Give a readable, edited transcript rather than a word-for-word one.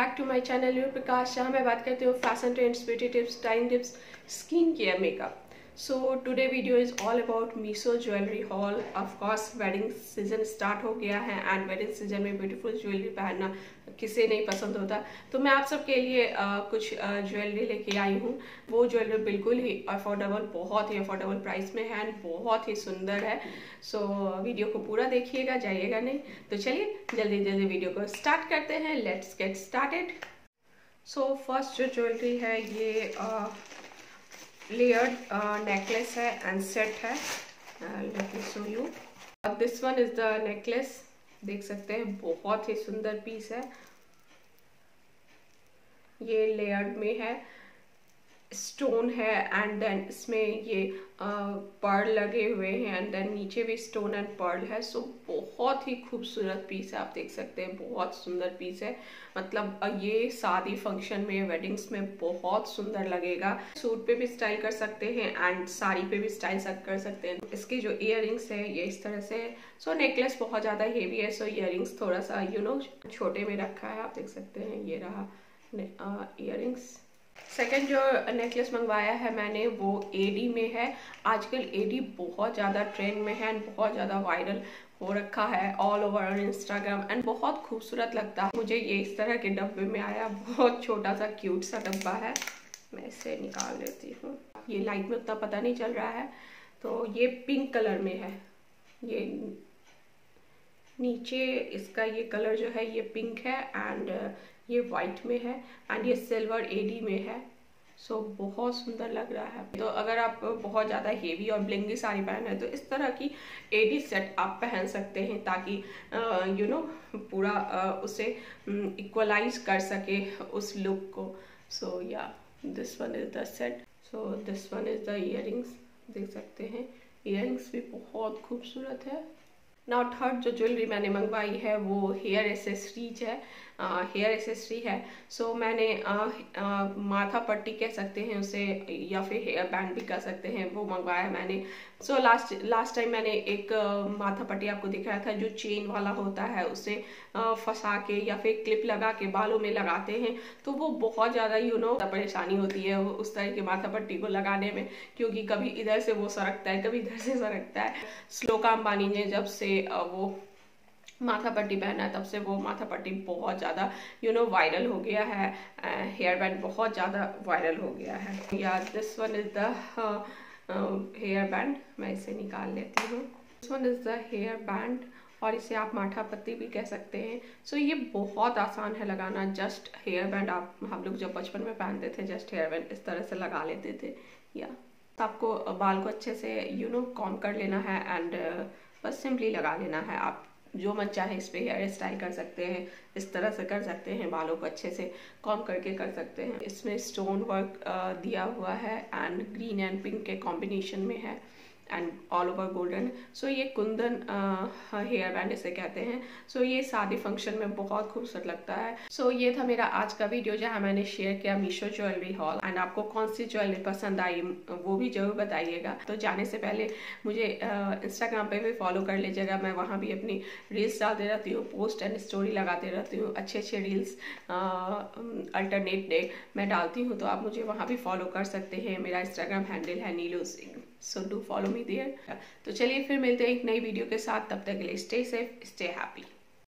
Back to my channel new Prakash Shah. मैं बात करती हूँ fashion trends, beauty tips, styling tips, skin care, makeup. So today video is all about Meesho jewellery haul. Of course wedding season start हो गया है and wedding season में beautiful jewellery पहनना किसे नहीं पसंद होता। तो मैं आप सबके लिए कुछ ज्वेलरी लेके आई हूँ। वो ज्वेलरी बिल्कुल ही अफोर्डेबल, बहुत ही अफोर्डेबल प्राइस में है एंड बहुत ही सुंदर है। सो वीडियो को पूरा देखिएगा, जाइएगा नहीं। तो चलिए जल्दी जल्दी वीडियो को स्टार्ट करते हैं। Let's get started. So first जो ज्वेलरी है ये लेयर्ड नेकलेस है एंड सेट है। Let me show you. This one is the necklace, देख सकते हैं बहुत ही सुंदर पीस है। ये लेयर्ड में है, स्टोन है एंड देन इसमें ये पर्ल लगे हुए हैं एंड देन नीचे भी स्टोन एंड पर्ल है। सो बहुत ही खूबसूरत पीस है, आप देख सकते हैं बहुत सुंदर पीस है। मतलब ये शादी फंक्शन में, वेडिंग्स में बहुत सुंदर लगेगा। सूट पे भी स्टाइल कर सकते हैं एंड साड़ी पे भी स्टाइल कर सकते हैं। इसके जो इयररिंग्स है ये इस तरह से है। सो नेकलेस बहुत ज़्यादा हेवी है, सो इयररिंग्स थोड़ा सा छोटे में रखा है, आप देख सकते हैं। ये रहा इयररिंग्स। सेकेंड जो नेकलेस मंगवाया है मैंने वो एडी में है। आजकल एडी बहुत ज़्यादा ट्रेंड में है एंड बहुत ज़्यादा वायरल हो रखा है all over on Instagram and बहुत खूबसूरत लगता है मुझे। ये इस तरह के डब्बे में आया, बहुत छोटा सा क्यूट सा डब्बा है। मैं इसे निकाल लेती हूँ। ये लाइट में उतना पता नहीं चल रहा है। तो ये पिंक कलर में है। ये नीचे इसका ये कलर जो है ये पिंक है एंड ये वाइट में है एंड ये सिल्वर एडी में है। सो बहुत सुंदर लग रहा है। तो अगर आप बहुत ज़्यादा हेवी और ब्लिंगी साड़ी पहन रहे हैं तो इस तरह की एडी सेट आप पहन सकते हैं ताकि पूरा उसे इक्वलाइज कर सके उस लुक को। So yeah this one is the set. So this one is the earrings, देख सकते हैं इयररिंग्स भी बहुत खूबसूरत है। नाउ थर्ड जो ज्वेलरी मैंने मंगवाई है वो हेयर एसेसरीज है। हेयर एसेसरी है। सो मैंने माथा पट्टी कह सकते हैं उसे या फिर हेयर बैंड भी कह सकते हैं, वो मंगवाया है मैंने। सो लास्ट टाइम मैंने एक माथा पट्टी आपको दिखाया था जो चेन वाला होता है, उसे फंसा के या फिर क्लिप लगा के बालों में लगाते हैं। तो वो बहुत ज़्यादा परेशानी होती है उस तरह की माथा पट्टी को लगाने में, क्योंकि कभी इधर से वो सरकता है, कभी इधर से सरकता है। श्लोका अंबानी ने जब से वो माथा पट्टी पहना है तब से वो माथा पट्टी बहुत ज़्यादा वायरल हो गया है। हेयर बैंड बहुत ज़्यादा वायरल हो गया है। Yeah this one is the hair band. मैं इसे निकाल लेती हूँ। This one is the hair band और इसे आप माथा पट्टी भी कह सकते हैं। सो ये बहुत आसान है लगाना। जस्ट हेयर बैंड हम लोग जब बचपन में पहनते थे, जस्ट हेयर बैंड इस तरह से लगा लेते थे। या तो आपको बाल को अच्छे से कॉम कर लेना है एंड बस सिंपली लगा लेना है। आप जो मन चाहे इस पे हेयर स्टाइल कर सकते हैं, इस तरह से कर सकते हैं, बालों को अच्छे से कॉम करके कर सकते हैं। इसमें स्टोन वर्क दिया हुआ है एंड ग्रीन एंड पिंक के कॉम्बिनेशन में है and all over golden. So ये कुंदन हेयर बैंड इसे कहते हैं। सो ये शादी फंक्शन में बहुत खूबसूरत लगता है। सो ये था मेरा आज का वीडियो जहाँ मैंने शेयर किया मीशो ज्वेलरी हॉल। एंड आपको कौन सी ज्वेलरी पसंद आई वो भी जरूर बताइएगा। तो जाने से पहले मुझे इंस्टाग्राम पे भी फॉलो कर लीजिएगा। मैं वहाँ भी अपनी रील्स डालते रहती हूँ, पोस्ट एंड स्टोरी लगाते रहती हूँ। अच्छे अच्छे रील्स अल्टरनेट डे मैं डालती हूँ, तो आप मुझे वहाँ भी फॉलो कर सकते हैं। मेरा इंस्टाग्राम हैंडल है Neelu. So do follow me there. तो चलिए फिर मिलते हैं एक नई वीडियो के साथ। तब तक के लिए स्टे सेफ, स्टे हैप्पी।